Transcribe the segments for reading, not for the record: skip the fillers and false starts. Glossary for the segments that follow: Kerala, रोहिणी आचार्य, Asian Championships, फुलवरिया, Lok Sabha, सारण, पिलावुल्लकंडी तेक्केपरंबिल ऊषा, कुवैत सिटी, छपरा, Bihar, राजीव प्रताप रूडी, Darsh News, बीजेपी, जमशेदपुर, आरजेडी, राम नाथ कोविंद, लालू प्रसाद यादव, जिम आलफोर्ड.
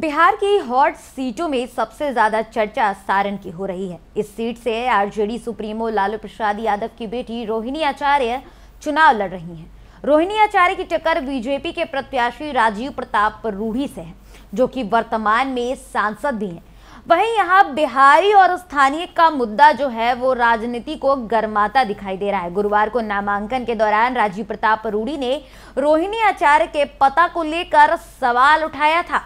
बिहार की हॉट सीटों में सबसे ज्यादा चर्चा सारण की हो रही है। इस सीट से आरजेडी सुप्रीमो लालू प्रसाद यादव की बेटी रोहिणी आचार्य चुनाव लड़ रही हैं। रोहिणी आचार्य की टक्कर बीजेपी के प्रत्याशी राजीव प्रताप रूडी से है, जो कि वर्तमान में सांसद भी हैं। वहीं यहाँ बिहारी और स्थानीय का मुद्दा जो है वो राजनीति को गर्माता दिखाई दे रहा है। गुरुवार को नामांकन के दौरान राजीव प्रताप रूडी ने रोहिणी आचार्य के पता को लेकर सवाल उठाया था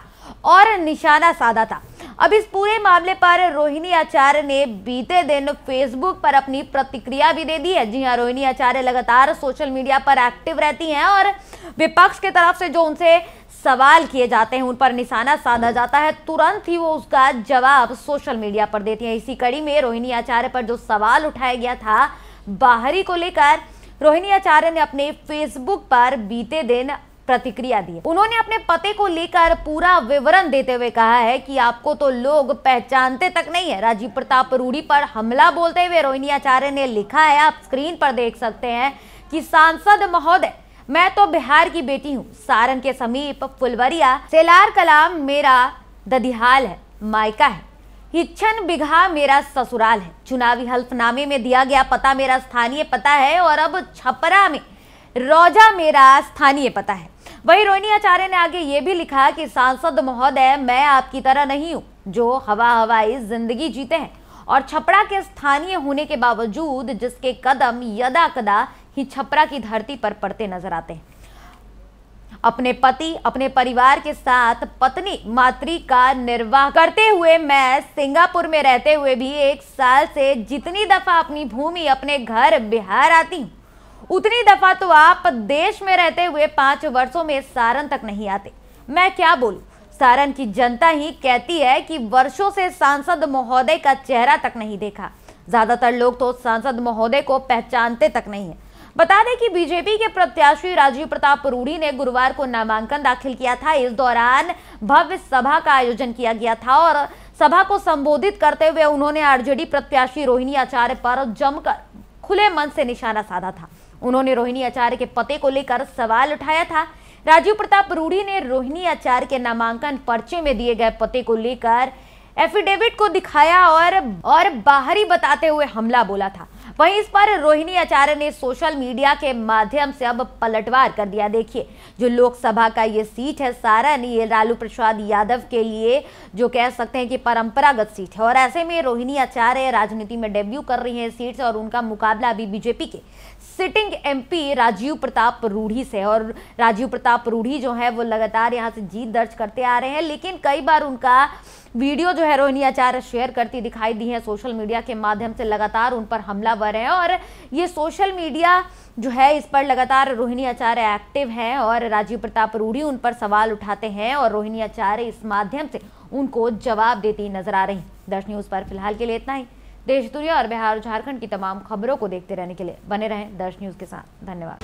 और निशाना साधा था। अब इस पूरे मामले पर रोहिणी आचार्य ने बीते दिन फेसबुक पर अपनी प्रतिक्रिया भी दे दी है। जी हाँ, रोहिणी आचार्य लगातार सोशल मीडिया पर एक्टिव रहती हैं और विपक्ष की तरफ से जो उनसे सवाल किए जाते हैं, उन पर निशाना साधा जाता है, तुरंत ही वो उसका जवाब सोशल मीडिया पर देती हैं। इसी कड़ी में रोहिणी आचार्य पर जो सवाल उठाया गया था बाहरी को लेकर, रोहिणी आचार्य ने अपने फेसबुक पर बीते दिन प्रतिक्रिया दी। उन्होंने अपने पते को लेकर पूरा विवरण देते हुए कहा है कि आपको तो लोग पहचानते तक नहीं है। राजीव प्रताप रूडी पर हमला बोलते हुए रोहिणी आचार्य ने लिखा है, आप स्क्रीन पर देख सकते हैं, कि सांसद महोदय, मैं तो बिहार की बेटी हूँ। सारण के समीप फुलवरिया सेलार कलाम मेरा ददिहाल है, मायका है। हिच्छन बिघा मेरा ससुराल है। चुनावी हल्फनामे में दिया गया पता मेरा स्थानीय पता है और अब छपरा में रोजा मेरा स्थानीय पता है। वहीं रोहिणी आचार्य ने आगे ये भी लिखा कि सांसद महोदय, मैं आपकी तरह नहीं हूँ जो हवाई जिंदगी जीते हैं और छपरा के स्थानीय होने के बावजूद जिसके कदम यदा कदा ही छपरा की धरती पर पड़ते नजर आते हैं। अपने पति, अपने परिवार के साथ पत्नी मातृ का निर्वाह करते हुए मैं सिंगापुर में रहते हुए भी एक साल से जितनी दफा अपनी भूमि, अपने घर बिहार आती हूँ, उतनी दफा तो आप देश में रहते हुए 5 वर्षों में सारण तक नहीं आते। मैं क्या बोलूं, सारण की जनता ही कहती है कि वर्षों से सांसद महोदय का चेहरा तक नहीं देखा। ज्यादातर लोग तो सांसद महोदय को पहचानते तक नहीं है। बता दें कि बीजेपी के प्रत्याशी राजीव प्रताप रूडी ने गुरुवार को नामांकन दाखिल किया था। इस दौरान भव्य सभा का आयोजन किया गया था और सभा को संबोधित करते हुए उन्होंने आरजेडी प्रत्याशी रोहिणी आचार्य पर जमकर खुले मन से निशाना साधा था। उन्होंने रोहिणी आचार्य के पते को लेकर सवाल उठाया था। राजीव प्रताप रूडी ने रोहिणी आचार्य के नामांकन पर्चे में दिए गए पते को लेकर एफिडेविट को दिखाया और बाहरी बताते हुए हमला बोला था। वहीं इस पर रोहिणी आचार्य ने सोशल मीडिया के माध्यम से अब पलटवार कर दिया। देखिए, जो लोकसभा का ये सीट है सारण, ये लालू प्रसाद यादव के लिए जो कह सकते हैं कि परंपरागत सीट है और ऐसे में रोहिणी आचार्य राजनीति में डेब्यू कर रही हैं सीट से और उनका मुकाबला अभी बीजेपी के सिटिंग एमपी राजीव प्रताप रूडी से। और राजीव प्रताप रूडी जो है वो लगातार यहाँ से जीत दर्ज करते आ रहे हैं, लेकिन कई बार उनका वीडियो जो है रोहिणी आचार्य शेयर करती दिखाई दी है सोशल मीडिया के माध्यम से। लगातार उन पर हमलावर हैं और ये सोशल मीडिया जो है इस पर लगातार रोहिणी आचार्य एक्टिव हैं और राजीव प्रताप रूडी उन पर सवाल उठाते हैं और रोहिणी आचार्य इस माध्यम से उनको जवाब देती नजर आ रही हैं। दर्श न्यूज़ पर फिलहाल के लिए इतना ही। देश, दुनिया और बिहार झारखंड की तमाम खबरों को देखते रहने के लिए बने रहें दर्श न्यूज़ के साथ। धन्यवाद।